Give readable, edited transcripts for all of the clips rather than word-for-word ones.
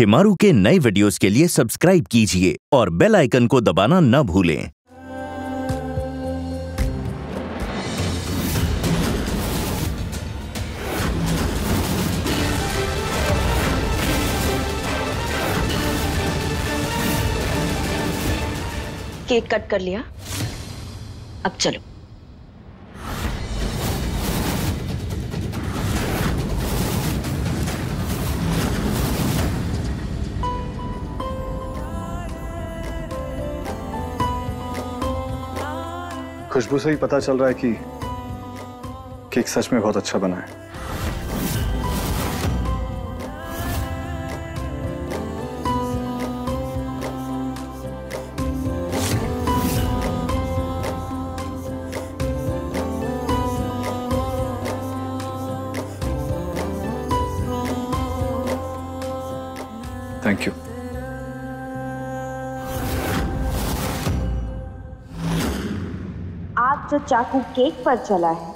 शेमारू के नए वीडियोस के लिए सब्सक्राइब कीजिए और बेल आइकन को दबाना न भूलें। केक कट कर लिया, अब चलो। खुशबू से ही पता चल रहा है कि केक सच में बहुत अच्छा बना है। Thank you. आज जो चाकू केक पर चला है,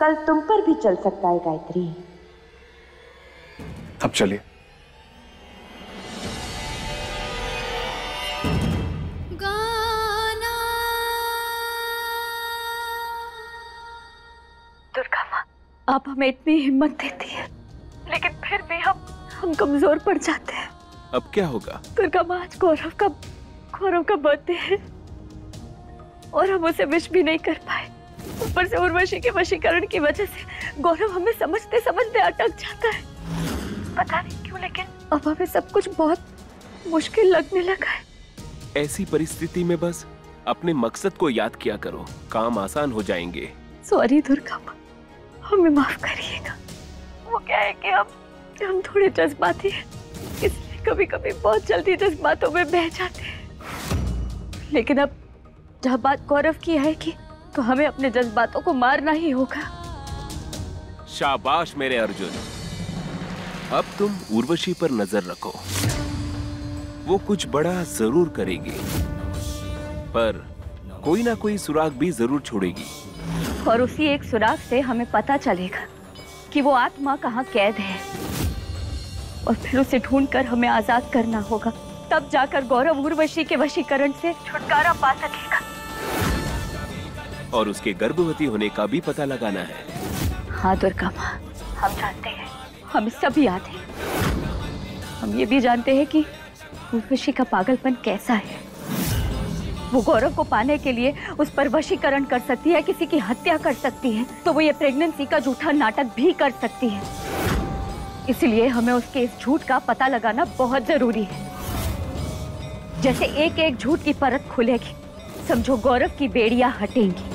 कल तुम पर भी चल सकता है गायत्री। अब चलिए। दुर्गा माँ, आप हमें इतनी हिम्मत देती है, लेकिन फिर भी हम कमजोर पड़ जाते हैं। अब क्या होगा? दुर्गा माँ, आज गौरव का बर्थडे है और हम उसे विश भी नहीं कर पाए। ऊपर से उर्वशी के वशीकरण की वजह से गौरव हमें समझते समझते अटक जाता है। पता नहीं क्यों, लेकिन अब हमें सब कुछ बहुत मुश्किल लगने लगा है। ऐसी परिस्थिति में बस अपने मकसद को याद किया करो, काम आसान हो जाएंगे। सॉरी दुर्गा माँ, हमें माफ करिएगा। वो क्या है कि हम थोड़े जज्बाती हैं, इसलिए कभी कभी बहुत जल्दी जज्बातों में बह जाते हैं। लेकिन अब जहाँ बात गौरव की है कि तो हमें अपने जज्बातों को मारना ही होगा। शाबाश मेरे अर्जुन, अब तुम उर्वशी पर नजर रखो। वो कुछ बड़ा जरूर करेगी, पर कोई ना कोई सुराग भी जरूर छोड़ेगी और उसी एक सुराग से हमें पता चलेगा कि वो आत्मा कहाँ कैद है और फिर उसे ढूंढकर हमें आजाद करना होगा। तब जाकर गौरव उर्वशी के वशीकरण से छुटकारा पा सकेगा और उसके गर्भवती होने का भी पता लगाना है। हाँ दुर्गा माँ, हम जानते हैं, हम सभी याद है। हम ये भी जानते हैं कि उर्वशी का पागलपन कैसा है। वो गौरव को पाने के लिए उस पर वशीकरण कर सकती है, किसी की हत्या कर सकती है, तो वो ये प्रेगनेंसी का झूठा नाटक भी कर सकती है। इसलिए हमें उसके इस झूठ का पता लगाना बहुत जरूरी है। जैसे एक एक झूठ की परत खुलेगी, समझो गौरव की बेड़ियां हटेंगी।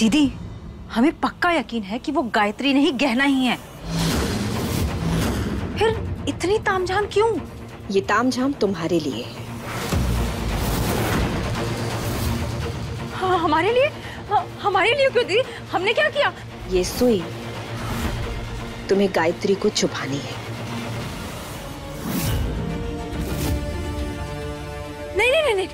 दीदी, हमें पक्का यकीन है कि वो गायत्री नहीं, गहना ही है। फिर इतनी तामझाम क्यों? ये तामझाम तुम्हारे लिए है। हाँ, हमारे लिए? हाँ, हमारे लिए क्यों दीदी? हमने क्या किया? ये सुई तुम्हें गायत्री को छुपानी है। नहीं नहीं नहीं, नहीं।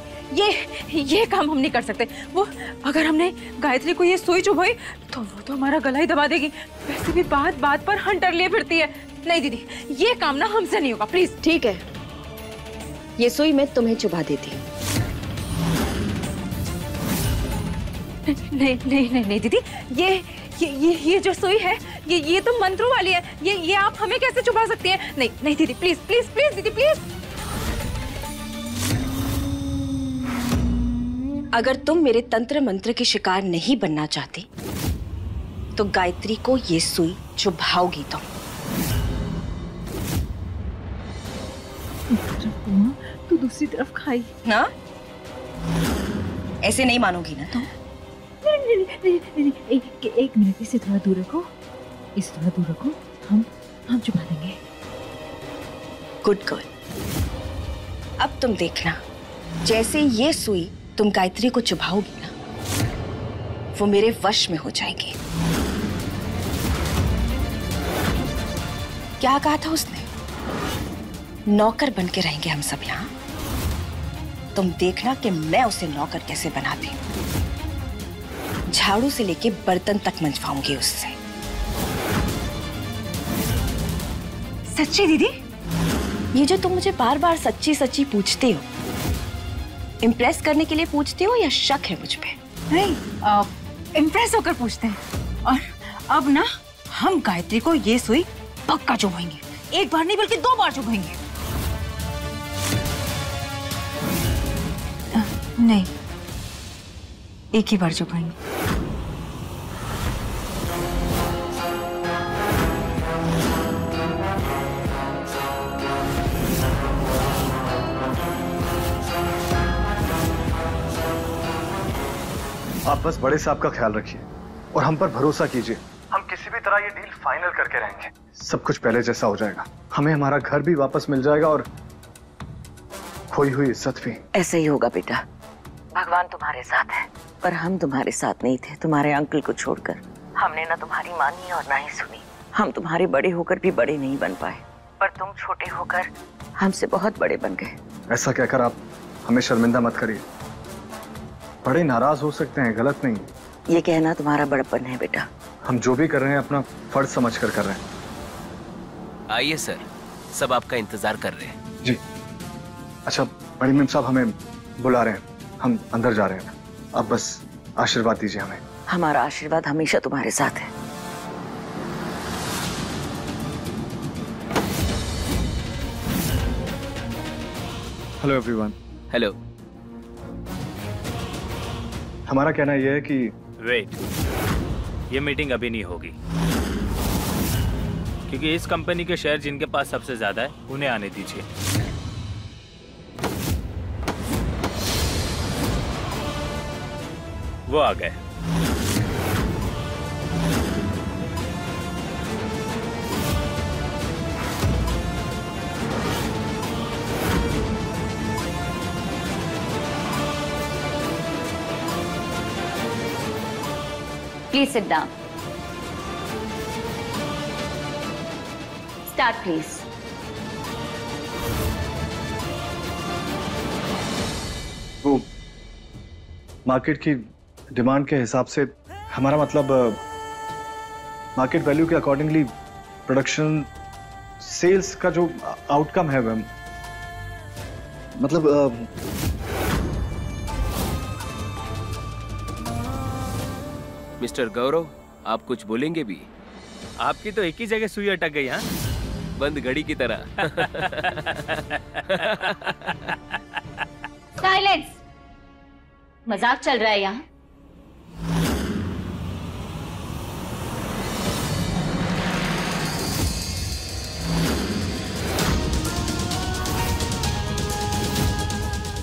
ये काम हम नहीं कर सकते। वो अगर हमने गायत्री को ये सुई चुभाई तो वो तो हमारा गला ही दबा देगी। वैसे भी बात बात पर हंटर लिए फिरती है। नहीं दीदी, ये काम ना हमसे नहीं होगा, प्लीज। ठीक है, ये सुई मैं तुम्हें चुभा देती हूँ। नहीं नहीं नहीं नहीं दीदी, ये जो सुई है ये तो मंत्रों वाली है। ये आप हमें कैसे चुभा सकती है? नहीं नहीं दीदी, प्लीज प्लीज प्लीज दीदी प्लीज। अगर तुम मेरे तंत्र मंत्र के शिकार नहीं बनना चाहती तो गायत्री को ये सुई चुभाओगी तुम। तो दूसरी तरफ खाई ना, ऐसे नहीं मानोगी ना तुम? नहीं एक मिनट, इसे थोड़ा दूर रखो, इसे थोड़ा दूर रखो, हम छुपा देंगे। Good girl. अब तुम देखना, जैसे ये सुई तुम गायत्री को चुभाओगी ना, वो मेरे वश में हो जाएगी। क्या कहा था उसने? नौकर बन के रहेंगे हम सब यहाँ। तुम देखना कि मैं उसे नौकर कैसे बनाती हूँ। झाड़ू से लेके बर्तन तक मंजवाऊंगी उससे। सच्ची दीदी? ये जो तुम मुझे बार बार सच्ची सच्ची पूछते हो, इम्प्रेस करने के लिए पूछते हो या शक है मुझ पे? नहीं, इम्प्रेस होकर पूछते हैं। और अब ना हम गायत्री को ये सुई पक्का चुभाएंगे। एक बार नहीं बल्कि 2 बार चुभाएंगे। नहीं, एक ही बार चुभाएंगे। आप बस बड़े साहब का ख्याल रखिए और हम पर भरोसा कीजिए। हम किसी भी तरह ये डील फाइनल करके रहेंगे। सब कुछ पहले जैसा हो जाएगा, हमें हमारा घर भी वापस मिल जाएगा और खोई हुई इज्जत भी। ऐसे ही होगा बेटा, भगवान तुम्हारे साथ है। पर हम तुम्हारे साथ नहीं थे, तुम्हारे अंकल को छोड़कर। हमने ना तुम्हारी मानी और ना ही सुनी। हम तुम्हारे बड़े होकर भी बड़े नहीं बन पाए, पर तुम छोटे होकर हमसे बहुत बड़े बन गए। ऐसा कहकर आप हमें शर्मिंदा मत करिए। बड़े नाराज हो सकते हैं, गलत नहीं। ये कहना तुम्हारा बड़पन है बेटा। हम जो भी कर रहे हैं अपना फर्ज समझकर कर रहे हैं। आइए सर, सब आपका इंतजार कर रहे हैं। जी अच्छा, बड़ी मैम साहब हमें बुला रहे हैं, हम अंदर जा रहे हैं। अब बस आशीर्वाद दीजिए हमें। हमारा आशीर्वाद हमेशा तुम्हारे साथ है। Hello everyone. हेलो। हमारा कहना यह है कि वेट, ये मीटिंग अभी नहीं होगी, क्योंकि इस कंपनी के शेयर जिनके पास सबसे ज्यादा है उन्हें आने दीजिए। वो आ गए। Please sit down. Start, please. वो मार्केट की डिमांड के हिसाब से, हमारा मतलब मार्केट वैल्यू के अकॉर्डिंगली प्रोडक्शन सेल्स का जो आउटकम है मैम, मतलब मिस्टर गौरव, आप कुछ बोलेंगे भी? आपकी तो एक ही जगह सुई अटक गई। हाँ, बंद घड़ी की तरह। साइलेंस। मजाक चल रहा है यहाँ।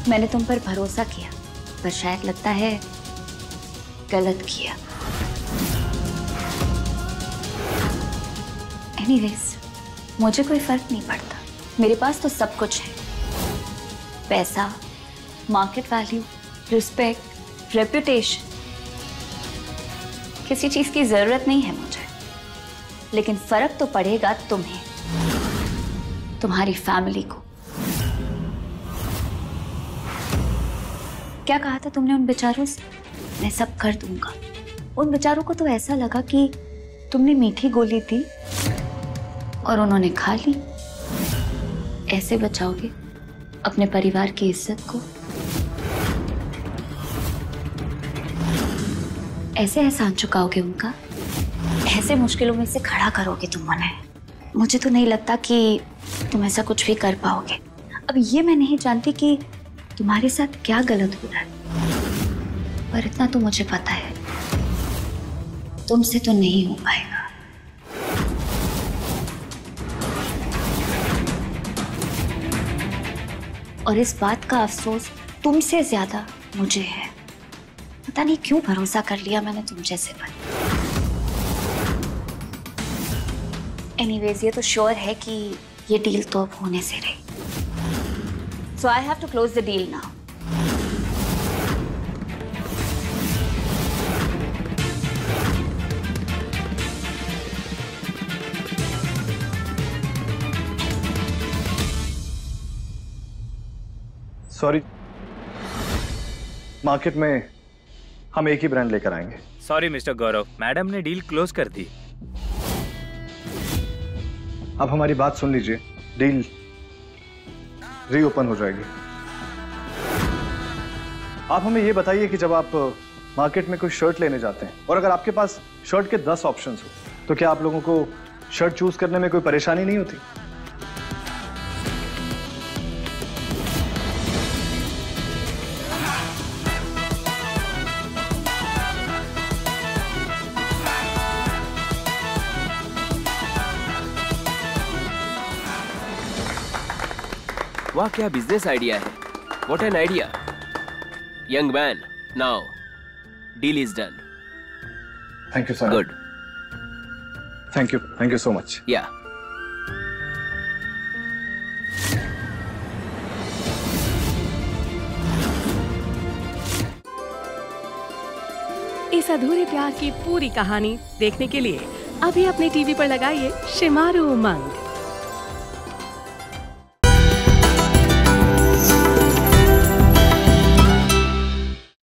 मैंने तुम पर भरोसा किया, पर शायद लगता है गलत किया। Anyways, मुझे कोई फर्क नहीं पड़ता। मेरे पास तो सब कुछ है, पैसा, मार्केट वैल्यू, रिस्पेक्ट, रेप्यूटेशन। किसी चीज की जरूरत नहीं है मुझे। लेकिन फर्क तो पड़ेगा तुम्हें, तुम्हारी फैमिली को। क्या कहा था तुमने उन बेचारों से? मैं सब कर दूंगा। उन बेचारों को तो ऐसा लगा कि तुमने मीठी गोली दी और उन्होंने खा ली। ऐसे बचाओगे अपने परिवार की इज्जत को? ऐसे एहसान चुकाओगे उनका? ऐसे मुश्किलों में से खड़ा करोगे तुम उन्हें? मुझे तो नहीं लगता कि तुम ऐसा कुछ भी कर पाओगे। अब ये मैं नहीं जानती कि तुम्हारे साथ क्या गलत हो रहा है, पर इतना तो मुझे पता है तुमसे तो नहीं हो पाएगा। और इस बात का अफसोस तुमसे ज्यादा मुझे है। पता नहीं क्यों भरोसा कर लिया मैंने तुम जैसे पर। एनीवेज ये तो श्योर है कि ये डील तो अब होने से रही। So I have to close the deal now. Sorry, market में हम एक ही ब्रांड लेकर आएंगे। सॉरी मिस्टर गौरव, मैडम ने डील क्लोज कर दी। अब हमारी बात सुन लीजिए, डील रीओपन हो जाएगी। आप हमें ये बताइए कि जब आप मार्केट में कोई शर्ट लेने जाते हैं और अगर आपके पास शर्ट के 10 ऑप्शंस हो तो क्या आप लोगों को शर्ट चूज करने में कोई परेशानी नहीं होती? वाह, क्या बिजनेस आइडिया है। What an idea young man. Now deal is done. Thank you sir. Good, thank you so much. या इस अधूरे प्यार की पूरी कहानी देखने के लिए अभी अपने टीवी पर लगाइए शेमारू उमंग।